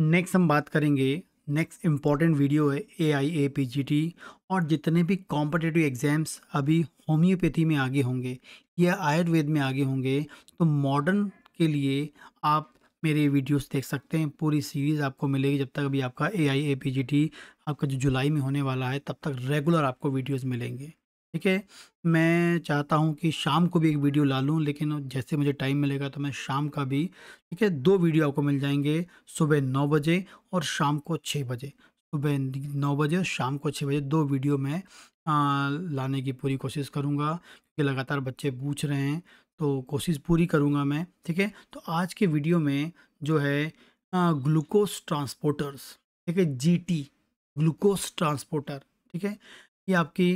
Next हम बात करेंगे, नेक्स्ट इम्पॉर्टेंट वीडियो है AIPGT और जितने भी कॉम्पिटिटिव एग्ज़ाम्स अभी होम्योपैथी में आगे होंगे या आयुर्वेद में आगे होंगे तो मॉडर्न के लिए आप मेरे वीडियोस देख सकते हैं। पूरी सीरीज़ आपको मिलेगी जब तक अभी आपका AIPGT आपका जो जुलाई में होने वाला है तब तक रेगुलर आपको वीडियोस मिलेंगे। ठीक है, मैं चाहता हूं कि शाम को भी एक वीडियो ला लूँ, लेकिन जैसे मुझे टाइम मिलेगा तो मैं शाम का भी, ठीक है, 2 वीडियो आपको मिल जाएंगे, सुबह 9 बजे और शाम को 6 बजे। सुबह 9 बजे और शाम को 6 बजे 2 वीडियो मैं लाने की पूरी कोशिश करूँगा क्योंकि लगातार बच्चे पूछ रहे हैं तो कोशिश पूरी करूँगा मैं। ठीक है, तो आज के वीडियो में जो है ग्लूकोज ट्रांसपोर्टर्स, ठीक है, GT ग्लूकोज ट्रांसपोर्टर, ठीक है, ये आपकी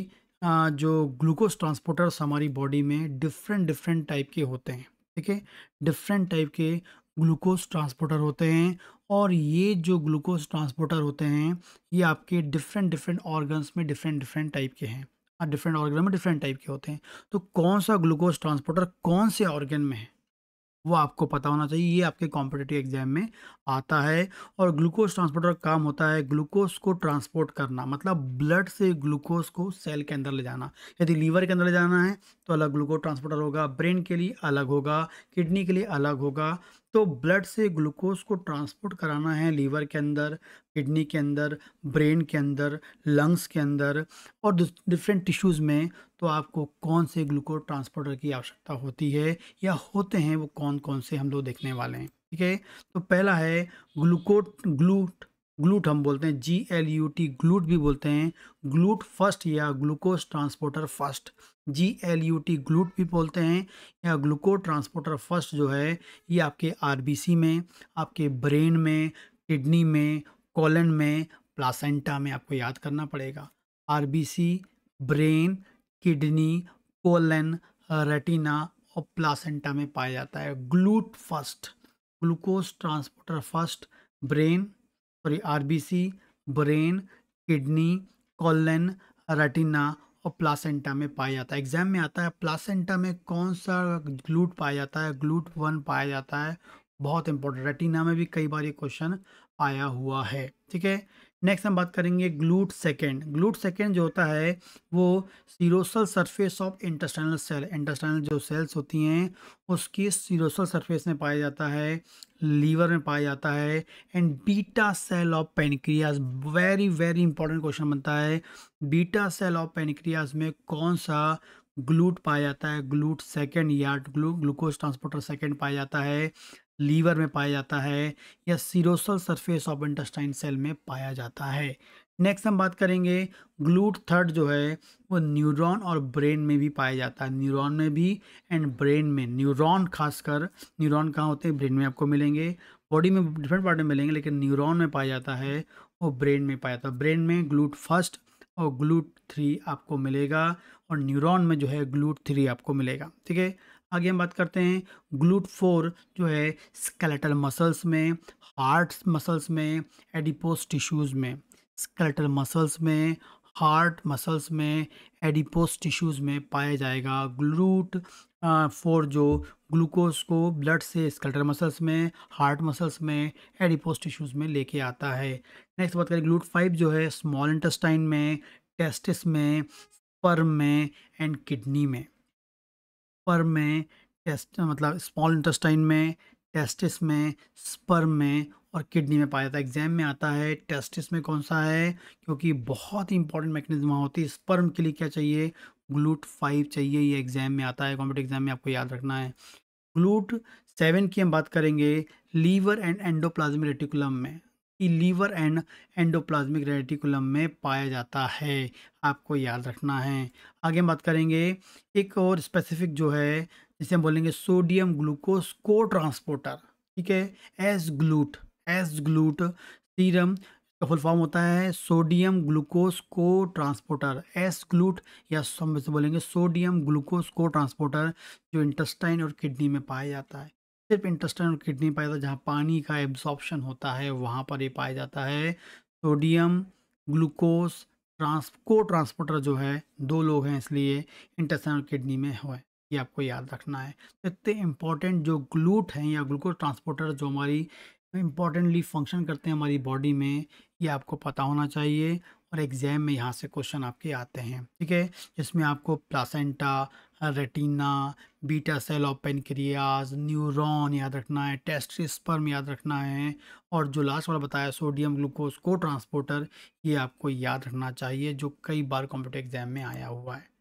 जो ग्लूकोज ट्रांसपोर्टर्स हमारी बॉडी में डिफरेंट टाइप के होते हैं। ठीक है, डिफरेंट टाइप के ग्लूकोज ट्रांसपोर्टर होते हैं और ये जो ग्लूकोज ट्रांसपोर्टर होते हैं ये आपके डिफरेंट ऑर्गन्स में डिफरेंट टाइप के हैं और डिफरेंट ऑर्गन में डिफरेंट टाइप के होते हैं। तो कौन सा ग्लूकोज ट्रांसपोर्टर कौन से ऑर्गन में है वो आपको पता होना चाहिए, ये आपके कॉम्पिटिटिव एग्जाम में आता है। और ग्लूकोज ट्रांसपोर्टर का काम होता है ग्लूकोज को ट्रांसपोर्ट करना, मतलब ब्लड से ग्लूकोज को सेल के अंदर ले जाना। यदि लीवर के अंदर ले जाना है तो अलग ग्लूकोज ट्रांसपोर्टर होगा, ब्रेन के लिए अलग होगा, किडनी के लिए अलग होगा। तो ब्लड से ग्लूकोज को ट्रांसपोर्ट कराना है लीवर के अंदर, किडनी के अंदर, ब्रेन के अंदर, लंग्स के अंदर और डिफरेंट टिश्यूज़ में, तो आपको कौन से ग्लूकोज ट्रांसपोर्टर की आवश्यकता होती है या होते हैं वो कौन कौन से हम लोग देखने वाले हैं। ठीक है, तो पहला है ग्लूट हम बोलते हैं GLUT, ग्लूट भी बोलते हैं, ग्लूट फर्स्ट या glucose transporter first, GLUT GLUT भी बोलते हैं या ग्लूकोज ट्रांसपोर्टर फर्स्ट जो है ये आपके RBC में, आपके ब्रेन में, किडनी में, कोलन में, प्लासेंटा में, आपको याद करना पड़ेगा। RBC, brain, kidney, colon, retina और प्लासेंटा में पाया जाता है। GLUT first glucose transporter first, RBC, brain, kidney, colon, retina और प्लासेंटा में पाया जाता है। एग्जाम में आता है प्लासेंटा में कौन सा ग्लूट पाया जाता है, GLUT1 पाया जाता है, बहुत इंपॉर्टेंट। रेटिना में भी कई बार ये क्वेश्चन आया हुआ है। ठीक है, नेक्स्ट हम बात करेंगे GLUT2। GLUT2 जो होता है वो serosal surface of intestinal cell, intestinal जो सेल्स होती हैं उसकी सीरोसल सरफेस में पाया जाता है, लीवर में पाया जाता है and beta cell of pancreas, very important question बनता है। बीटा सेल ऑफ पेनक्रियाज में कौन सा ग्लूट पाया जाता है, GLUT2 या ग्लूकोज ट्रांसपोर्टर 2 पाया जाता है, लीवर में पाया जाता है या serosal surface of intestine cell में पाया जाता है। नेक्स्ट हम बात करेंगे GLUT3 जो है वो न्यूरॉन और ब्रेन में भी पाया जाता है, न्यूरॉन में भी एंड ब्रेन में। न्यूरॉन खासकर, न्यूरॉन कहाँ होते हैं, ब्रेन में आपको मिलेंगे, बॉडी में डिफरेंट पार्ट में मिलेंगे लेकिन न्यूरॉन में पाया जाता है और ब्रेन में पाया जाता है। ब्रेन में GLUT1 और GLUT3 आपको मिलेगा और न्यूरॉन में जो है GLUT3 आपको मिलेगा। ठीक है, आगे हम बात करते हैं GLUT4 जो है स्केलेटल मसल्स में, हार्ट मसल्स में, एडिपोस टिश्यूज़ में, स्केलेटल मसल्स में, हार्ट मसल्स में, एडिपोस टिश्यूज़ में पाया जाएगा। GLUT4 जो ग्लूकोज को ब्लड से स्केलेटल मसल्स में, हार्ट मसल्स में, एडिपोस टिश्यूज़ में लेके आता है। नेक्स्ट बात करें GLUT5 जो है स्मॉल इंटेस्टाइन में, टेस्टिस में, स्पर्म में एंड किडनी में, स्पर्म में, टेस्ट मतलब स्मॉल इंटेस्टाइन में, टेस्टिस में, स्पर्म में और किडनी में पाया जाता है। एग्जाम में आता है टेस्टिस में कौन सा है क्योंकि बहुत ही इंपॉर्टेंट मैकेनिज्म होती है। स्पर्म के लिए क्या चाहिए, GLUT5 चाहिए, ये एग्जाम में आता है, कॉम्पिटिटिव एग्जाम में आपको याद रखना है। GLUT7 की हम बात करेंगे लीवर एंड एंडोप्लाज्मिक रेटिकुलम में, लीवर एंड एंडोप्लाज्मिक रेटिकुलम में पाया जाता है, आपको याद रखना है। आगे हम बात करेंगे एक और स्पेसिफिक जो है जिसे हम बोलेंगे सोडियम ग्लूकोज को ट्रांसपोर्टर, ठीक है, SGLUT। सीरम का फुल फॉर्म होता है सोडियम ग्लूकोज को ट्रांसपोर्टर, SGLUT या हम इसे बोलेंगे सोडियम ग्लूकोज को ट्रांसपोर्टर, जो इंटेस्टाइन और किडनी में पाया जाता है। सिर्फ इंटेस्टाइन और किडनी पाया जाता है, जहाँ पानी का एब्जॉर्प्शन होता है वहाँ पर ये पाया जाता है। सोडियम ग्लूकोज को ट्रांसपोर्टर जो है 2 लोग हैं इसलिए इंटेस्टाइन और किडनी में है, ये आपको याद रखना है। इतने इंपॉर्टेंट जो ग्लूट हैं या ग्लूकोज ट्रांसपोर्टर जो हमारी इम्पॉर्टेंटली फंक्शन करते हैं हमारी बॉडी में, ये आपको पता होना चाहिए। और एग्जाम में यहाँ से क्वेश्चन आपके आते हैं, ठीक है, जिसमें आपको प्लासेंटा, रेटिना, बीटा सेल और पेनक्रियाज, न्यूरॉन याद रखना है, टेस्ट स्पर्म याद रखना है, और जो लास्ट वाला बताया सोडियम ग्लूकोज को ट्रांसपोर्टर, ये आपको याद रखना चाहिए जो कई बार कॉम्पिटिटिव एग्जाम में आया हुआ है।